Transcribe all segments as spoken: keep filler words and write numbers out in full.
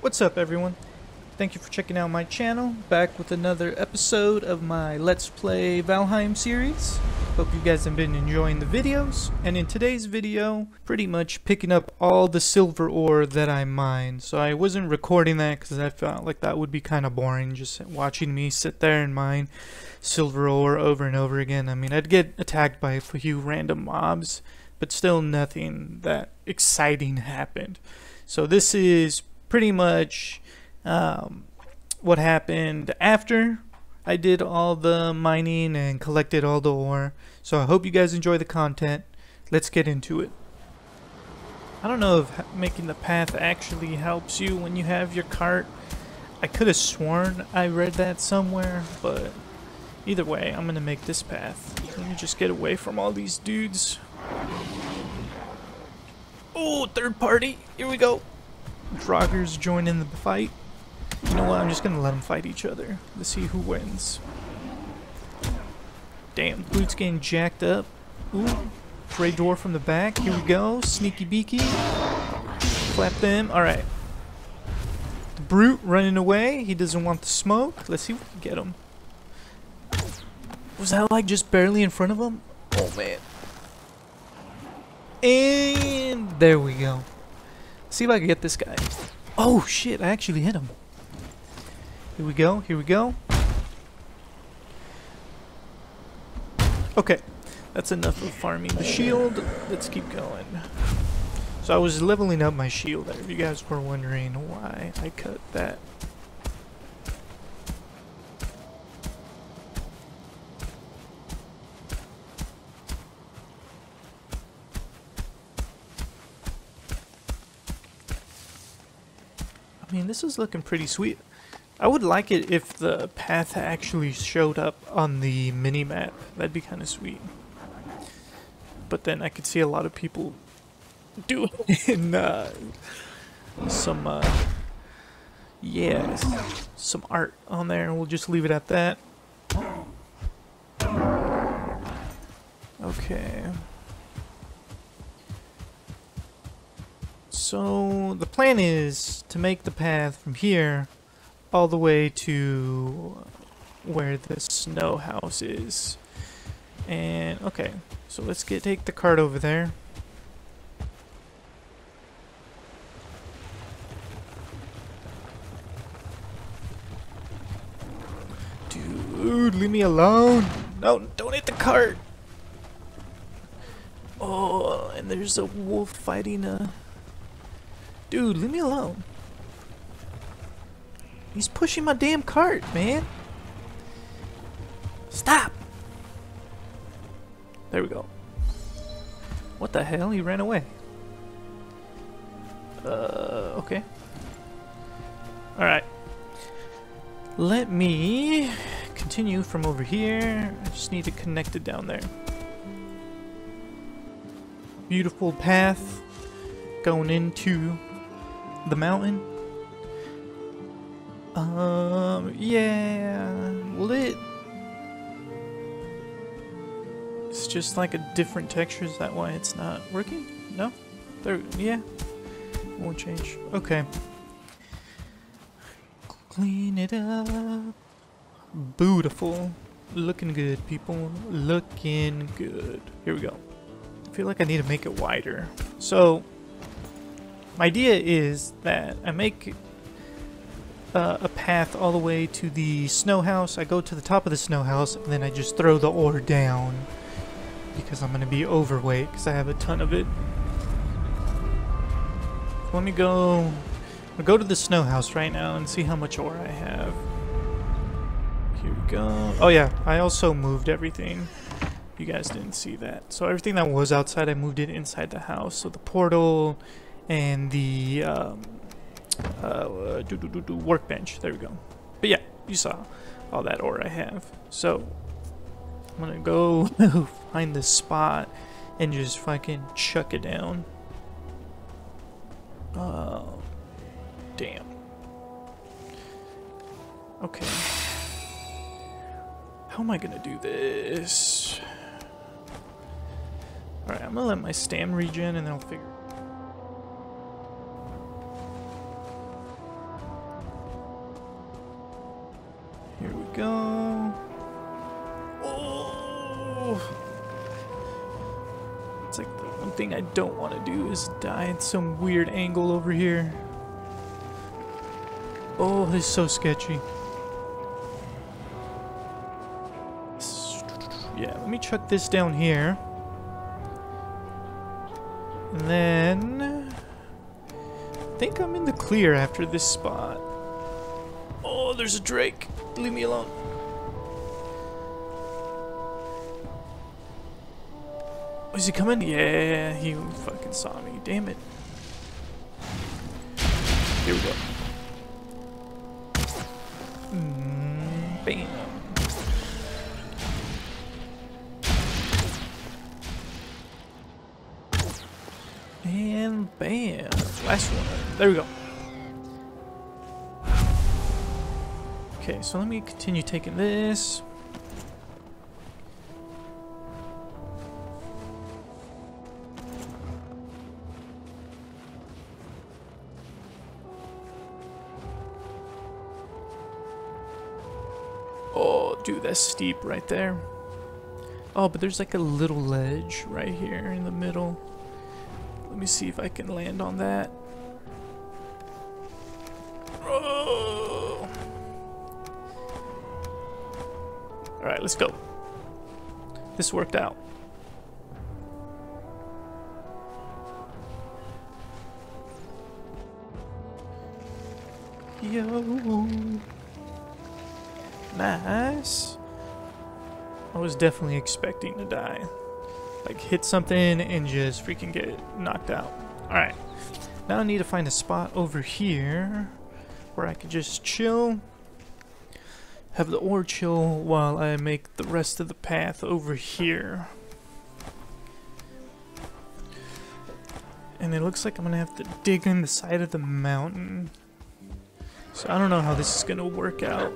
What's up, everyone? Thank you for checking out my channel. Back with another episode of my Let's Play Valheim series. Hope you guys have been enjoying the videos. And in today's video, pretty much picking up all the silver ore that I mined. So I wasn't recording that because I felt like that would be kind of boring, just watching me sit there and mine silver ore over and over again. I mean, I'd get attacked by a few random mobs, but still nothing that exciting happened. So this is pretty much um, what happened after I did all the mining and collected all the ore. So I hope you guys enjoy the content. Let's get into it. I don't know if making the path actually helps you when you have your cart. I could have sworn I read that somewhere, but either way, I'm gonna make this path. Let me just get away from all these dudes. Oh, third party, here we go. Draugrs join in the fight. You know what, I'm just gonna let them fight each other. Let's see who wins. Damn, Blute's getting jacked up. Ooh, Grey Dwarf from the back. Here we go, Sneaky Beaky. Clap them, alright. The Brute running away, he doesn't want the smoke. Let's see if we can get him. Was that like just barely in front of him? Oh man. And there we go. See if I can get this guy. Oh shit, I actually hit him. Here we go, here we go. Okay, that's enough of farming the shield. Let's keep going. So I was leveling up my shield there, if you guys were wondering why I cut that. I mean, this is looking pretty sweet. I would like it if the path actually showed up on the mini-map. That'd be kind of sweet. But then I could see a lot of people doing it in uh, some, uh, yeah, some art on there. And we'll just leave it at that. Okay. So the plan is to make the path from here all the way to where the snow house is. And okay, so let's get take the cart over there. Dude, leave me alone. No, don't hit the cart. Oh, and there's a wolf fighting a... Dude, leave me alone. He's pushing my damn cart, man. Stop. There we go. What the hell? He ran away. Uh, okay. Alright. Let me continue from over here. I just need to connect it down there. Beautiful path going into the mountain. Um, yeah, lit. It's just like a different texture. Is that why it's not working? No? There, yeah. Won't change. Okay. Clean it up. Beautiful. Looking good, people. Looking good. Here we go. I feel like I need to make it wider. So, my idea is that I make uh, a path all the way to the snow house. I go to the top of the snow house and then I just throw the ore down because I'm going to be overweight because I have a ton of it. Let me go I'll go to the snow house right now and see how much ore I have. Here we go. Oh yeah, I also moved everything. You guys didn't see that. So everything that was outside, I moved it inside the house. So the portal and the um, uh, do, do, do, do workbench. There we go. But yeah, you saw all that ore I have. So I'm gonna go find this spot and just fucking chuck it down. Oh, damn. Okay. How am I gonna do this? All right, I'm gonna let my stamina regen and then I'll figure. Here we go. Oh! It's like the one thing I don't want to do is die at some weird angle over here. Oh, this is so sketchy. Yeah, let me chuck this down here. And then... I think I'm in the clear after this spot. Oh, there's a drake. Leave me alone. Oh, is he coming? Yeah, he fucking saw me. Damn it. Here we go. Mm, bam. And bam, last one. There we go. Okay, so let me continue taking this. Oh, dude, that's steep right there. Oh, but there's like a little ledge right here in the middle. Let me see if I can land on that. Oh. Alright, let's go. This worked out. Yo. Nice. I was definitely expecting to die. Like, hit something and just freaking get knocked out. Alright. Now I need to find a spot over here where I can just chill. Have the ore chill while I make the rest of the path over here. And it looks like I'm going to have to dig in the side of the mountain. So I don't know how this is going to work out.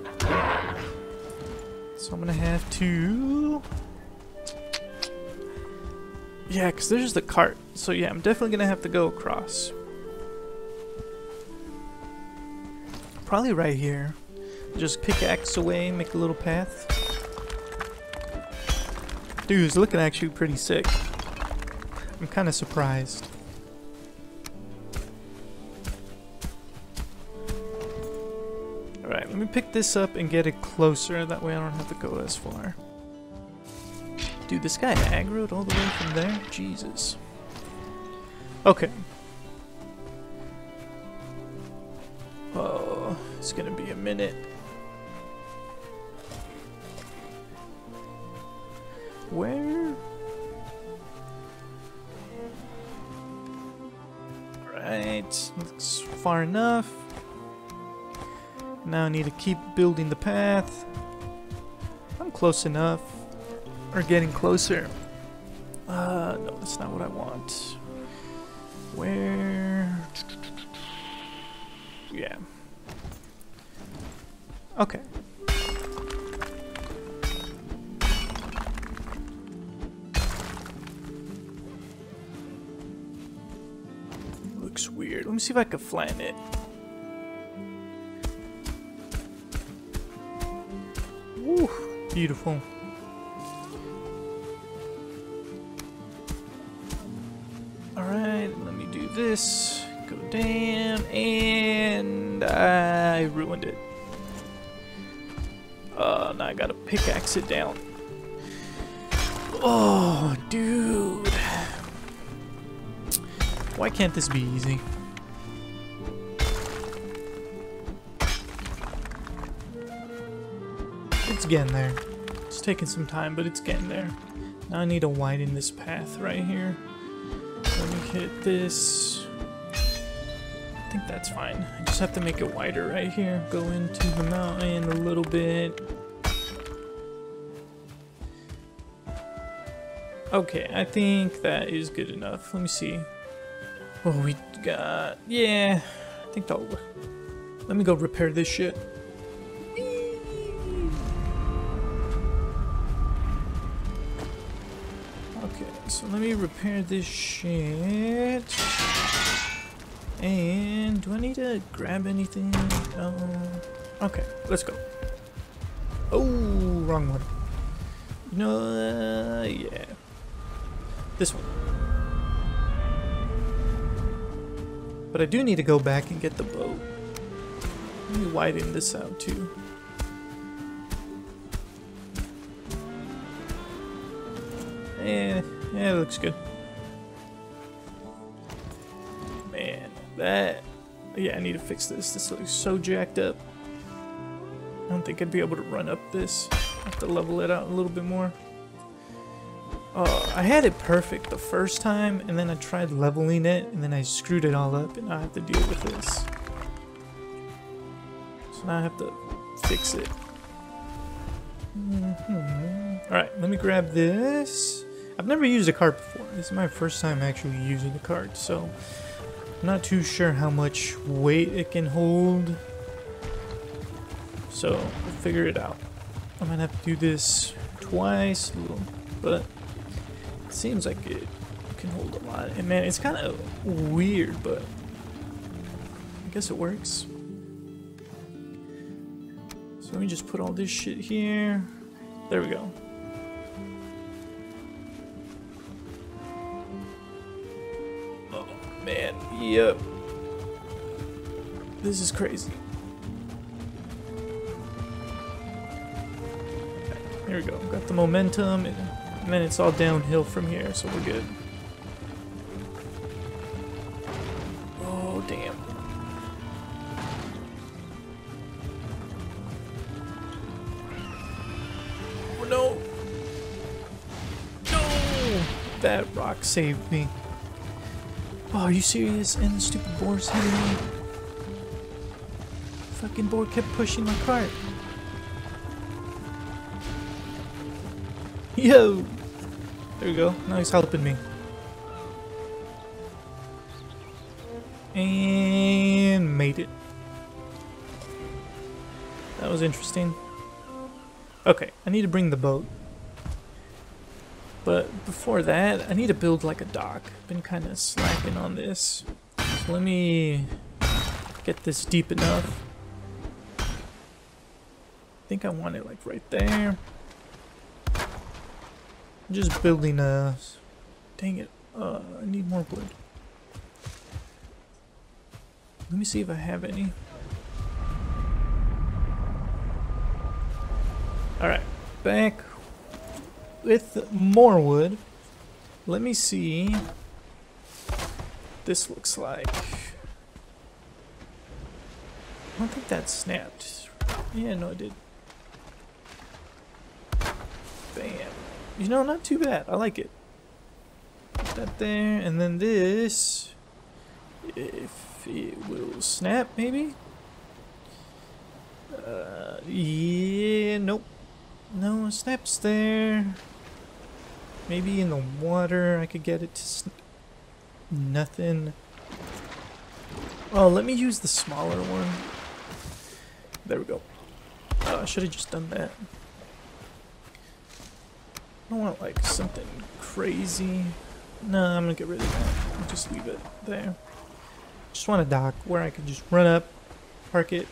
So I'm going to have to... Yeah, because there's the cart. So yeah, I'm definitely going to have to go across. Probably right here. Just pickaxe away, make a little path. Dude, it's looking actually pretty sick. I'm kind of surprised. Alright, let me pick this up and get it closer. That way I don't have to go as far. Dude, this guy aggroed all the way from there? Jesus. Okay. Oh, it's gonna be a minute. Where? Right, that's far enough. Now I need to keep building the path. I'm close enough. Are getting closer. Uh, no, that's not what I want. Where? Yeah. Okay. Looks weird. Let me see if I can flatten it. Woo, beautiful. This, go down, and I ruined it. Uh, now I gotta pickaxe it down. Oh, dude. Why can't this be easy? It's getting there. It's taking some time, but it's getting there. Now I need to widen this path right here. Let me hit this. I think that's fine. I just have to make it wider right here. Go into the mountain a little bit. Okay, I think that is good enough. Let me see. Oh, we got... Yeah, I think that'll work. Let me go repair this shit. So let me repair this shit. And do I need to grab anything? No. Okay, let's go. Oh, wrong one. No, uh, yeah. This one. But I do need to go back and get the boat. Let me widen this out too. Eh, yeah, it looks good. Man, that... Yeah, I need to fix this. This looks so jacked up. I don't think I'd be able to run up this. I have to level it out a little bit more. Uh, I had it perfect the first time, and then I tried leveling it, and then I screwed it all up, and now I have to deal with this. So now I have to fix it. Mm-hmm. Alright, let me grab this. I've never used a cart before. This is my first time actually using the cart, so I'm not too sure how much weight it can hold. So, we'll figure it out. I might have to do this twice, but... seems like it can hold a lot. And man, it's kind of weird, but I guess it works. So let me just put all this shit here. There we go. Oh man, yep. This is crazy. Okay, here we go. Got the momentum. And And then it's all downhill from here, so we're good. Oh, damn. Oh, no. No! That rock saved me. Oh, are you serious? And the stupid boar's hitting me. Fucking boar kept pushing my cart. Yo! There we go. Now he's helping me. And made it. That was interesting. Okay, I need to bring the boat. But before that, I need to build like a dock. I've been kind of slacking on this. So let me get this deep enough. I think I want it like right there. I'm just building a... Dang it. Uh, I need more wood. Let me see if I have any. Alright. Back with more wood. Let me see what this looks like. I don't think that snapped. Yeah, no, it did. Bam. You know, not too bad. I like it. Put that there, and then this, if it will snap, maybe? Uh, yeah, nope. No, it snaps there. Maybe in the water I could get it to snap. Nothing. Oh, let me use the smaller one. There we go. Oh, I should have just done that. I want like something crazy. No, I'm gonna get rid of that. I'll just leave it there. Just want a dock where I can just run up, park it,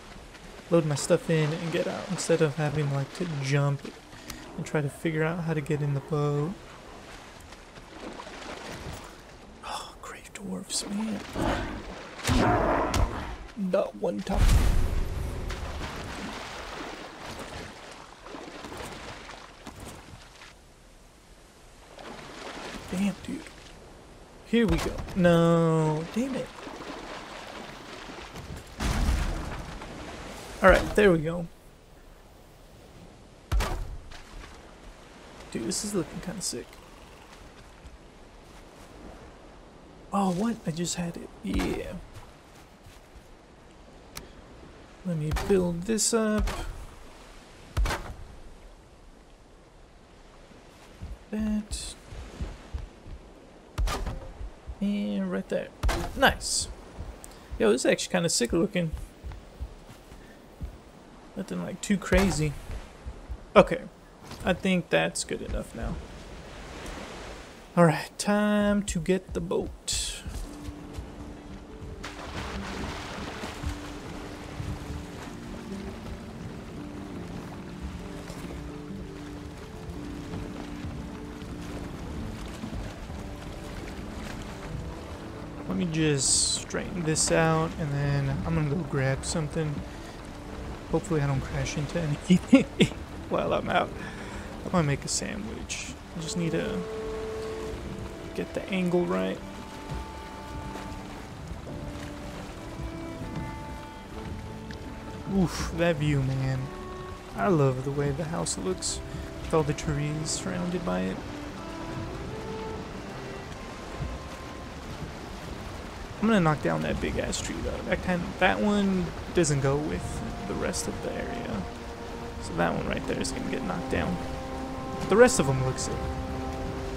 load my stuff in, and get out instead of having like to jump and try to figure out how to get in the boat. Oh, grave dwarves, man. Not one top. Damn, dude. Here we go. No, damn it. Alright, there we go. Dude, this is looking kind of sick. Oh, what? I just had it. Yeah. Let me build this up. That... And right there. Nice. Yo, this is actually kind of sick looking. Nothing like too crazy. Okay. I think that's good enough now. Alright, time to get the boat. me just straighten this out, and then I'm gonna go grab something. Hopefully I don't crash into anything while I'm out. I might make a sandwich. I just need to get the angle right. Oof, that view, man. I love the way the house looks with all the trees surrounded by it. I'm gonna knock down that big ass tree though. That kind of, that one doesn't go with the rest of the area. So that one right there is gonna get knocked down. The rest of them look sick.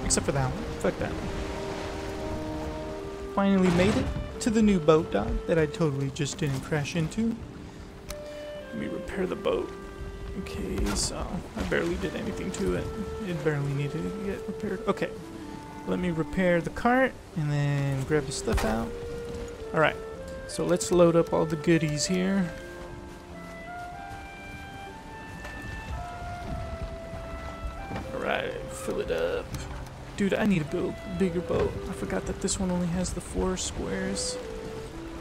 Except for that one. Fuck that one. Finally made it to the new boat dock that I totally just didn't crash into. Let me repair the boat. Okay, so I barely did anything to it. It barely needed to get repaired. Okay. Let me repair the cart and then grab the stuff out. Alright, so let's load up all the goodies here. Alright, fill it up. Dude, I need to build a bigger boat. I forgot that this one only has the four squares.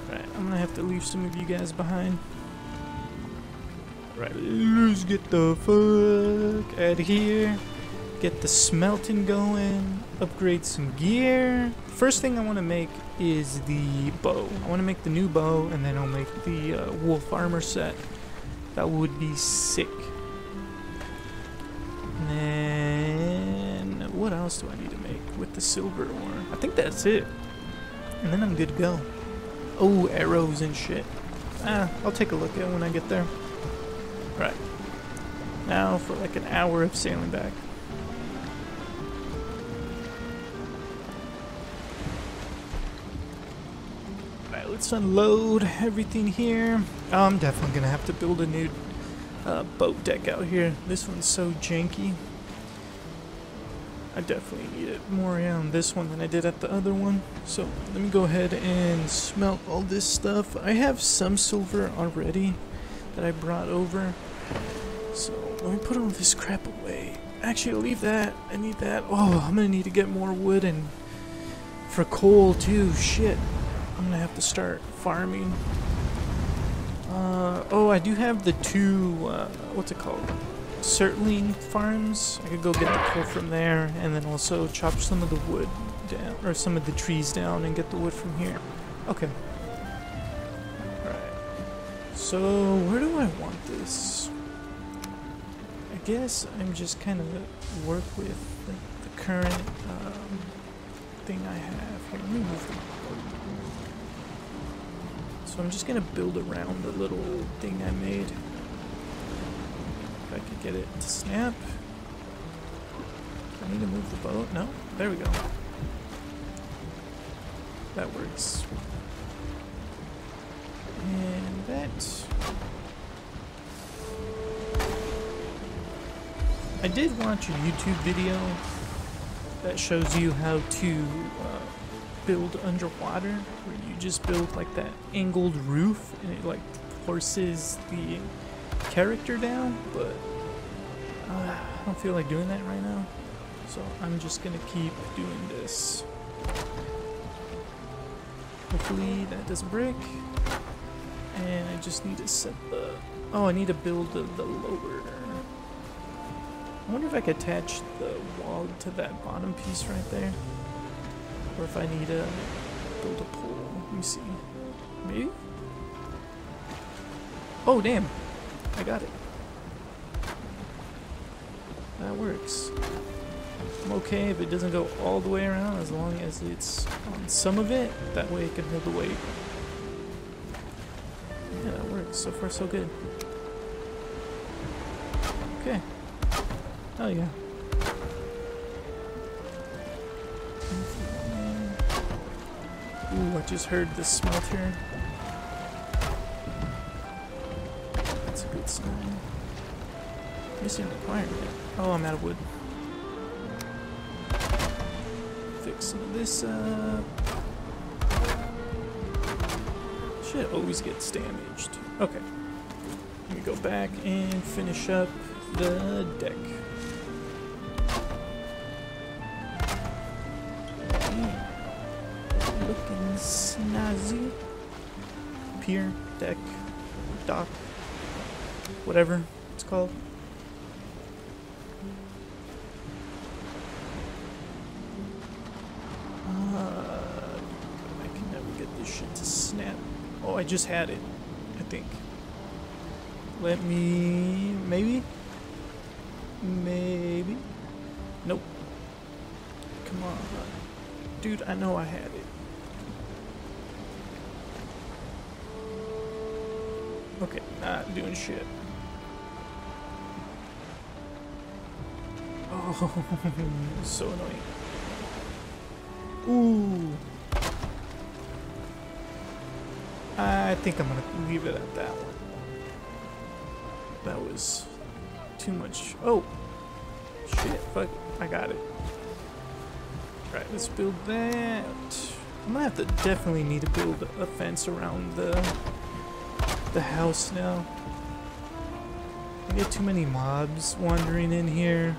Alright, I'm gonna have to leave some of you guys behind. Alright, let's get the fuck out of here. Get the smelting going, upgrade some gear. First thing I want to make is the bow. I want to make the new bow, and then I'll make the uh, wolf armor set. That would be sick. And then what else do I need to make with the silver ore? I think that's it. And then I'm good to go. Oh, arrows and shit. Ah, I'll take a look at it when I get there. Right. Now for like an hour of sailing back. Let's unload everything here. Oh, I'm definitely gonna have to build a new uh, boat deck out here. This one's so janky. I definitely need it more on this one than I did at the other one. So let me go ahead and smelt all this stuff. I have some silver already that I brought over. So let me put all this crap away. Actually, I'll leave that. I need that. Oh, I'm gonna need to get more wood and for coal too. Shit. I'm gonna have to start farming. Uh, oh, I do have the two, uh, what's it called? Certling farms. I could go get the coal from there and then also chop some of the wood down, or some of the trees down and get the wood from here. Okay. Alright. So, where do I want this? I guess I'm just kind of work with the, the current um, thing I have. Here, let me move them. So I'm just gonna build around the little thing I made. If I could get it to snap. Do I need to move the boat? No? There we go. That works. And that... I did watch a YouTube video that shows you how to uh, build underwater, where you just build like that angled roof and it like forces the character down, but uh, I don't feel like doing that right now, so I'm just gonna keep doing this. Hopefully that doesn't break, and I just need to set the, oh, I need to build the, the lower. I wonder if I could attach the wall to that bottom piece right there. Or if I need to build a pool. Let me see. Maybe? Oh, damn. I got it. That works. I'm okay if it doesn't go all the way around, as long as it's on some of it. That way it can hold the weight. Yeah, that works. So far, so good. Okay. Oh, yeah. Ooh, I just heard this smelter. That's a good sign. Missing requirement. Oh, I'm out of wood. Fix some of this up. Shit always gets damaged. Okay. Let me go back and finish up the deck. Looking snazzy. Pier, deck, dock, whatever it's called. Uh, I can never get this shit to snap. Oh, I just had it, I think. Let me... maybe? Maybe? Nope. Come on. Dude, I know I had it. Okay, not doing shit. Oh, so annoying. Ooh. I think I'm gonna leave it at that one. That was too much. Oh! Shit, fuck it. I got it. Alright, let's build that. I'm gonna have to definitely need to build a fence around the the house now. I get too many mobs wandering in here.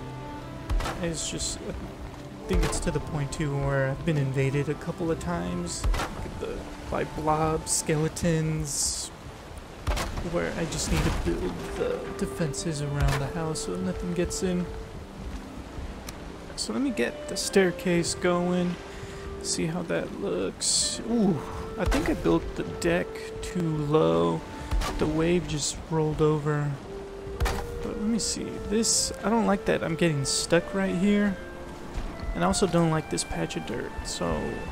It's just, I think it's to the point too where I've been invaded a couple of times. Look at the, by blobs, skeletons. Where I just need to build the defenses around the house so nothing gets in. So let me get the staircase going, see how that looks. Ooh, I think I built the deck too low. The wave just rolled over. But let me see. This, I don't like that I'm getting stuck right here. And I also don't like this patch of dirt. So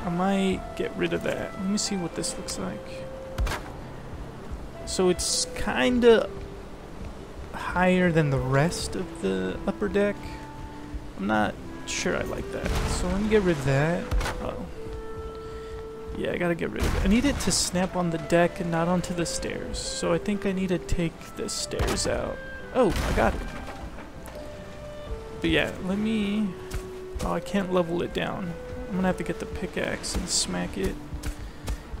I might get rid of that. Let me see what this looks like. So it's kind of higher than the rest of the upper deck. I'm not sure I like that. So let me get rid of that. Oh. Yeah, I gotta get rid of it. I need it to snap on the deck and not onto the stairs. So I think I need to take the stairs out. Oh, I got it. But yeah, let me... oh, I can't level it down. I'm gonna have to get the pickaxe and smack it.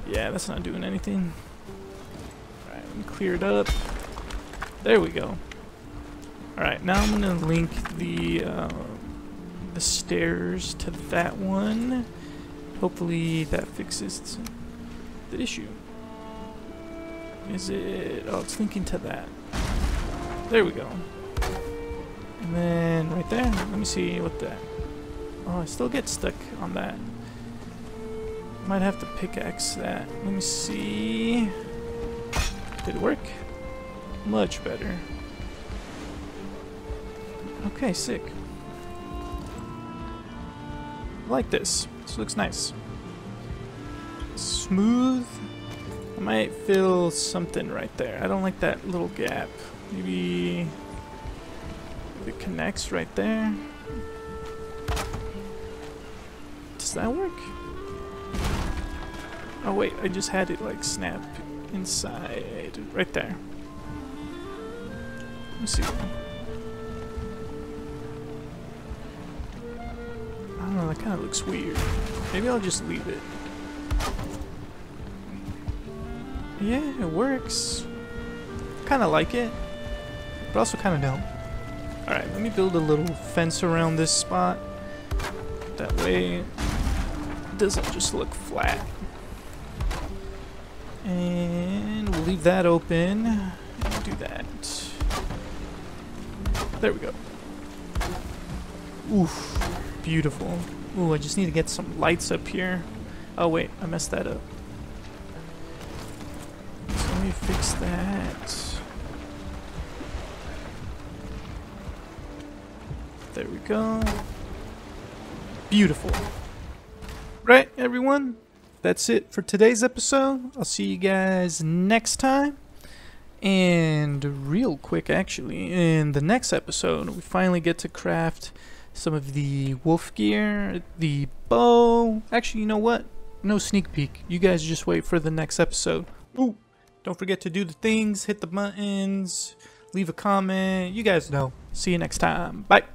Yeah, that's not doing anything. Cleared up. There we go. Alright, now I'm gonna link the uh, the stairs to that one. Hopefully that fixes the issue. Is it... oh, it's linking to that. There we go. And then right there, let me see what that... oh, I still get stuck on that. Might have to pickaxe that. Let me see... did it work? Much better. Okay, sick. I like this. This looks nice. Smooth. I might fill something right there. I don't like that little gap. Maybe if it connects right there. Does that work? Oh wait, I just had it like snap. Inside, right there. Let me see. I don't know, that kind of looks weird. Maybe I'll just leave it. Yeah, it works. Kind of like it, but also kind of don't. Alright, let me build a little fence around this spot. That way it doesn't just look flat. And we'll leave that open and do that. There we go. Oof. Beautiful. Ooh, I just need to get some lights up here. Oh wait, I messed that up. So let me fix that. There we go. Beautiful. Right, everyone? That's it for today's episode. I'll see you guys next time. And real quick, actually, in the next episode, we finally get to craft some of the wolf gear, the bow. Actually, you know what? No sneak peek. You guys just wait for the next episode. Ooh, don't forget to do the things, hit the buttons, leave a comment. You guys know. See you next time. Bye.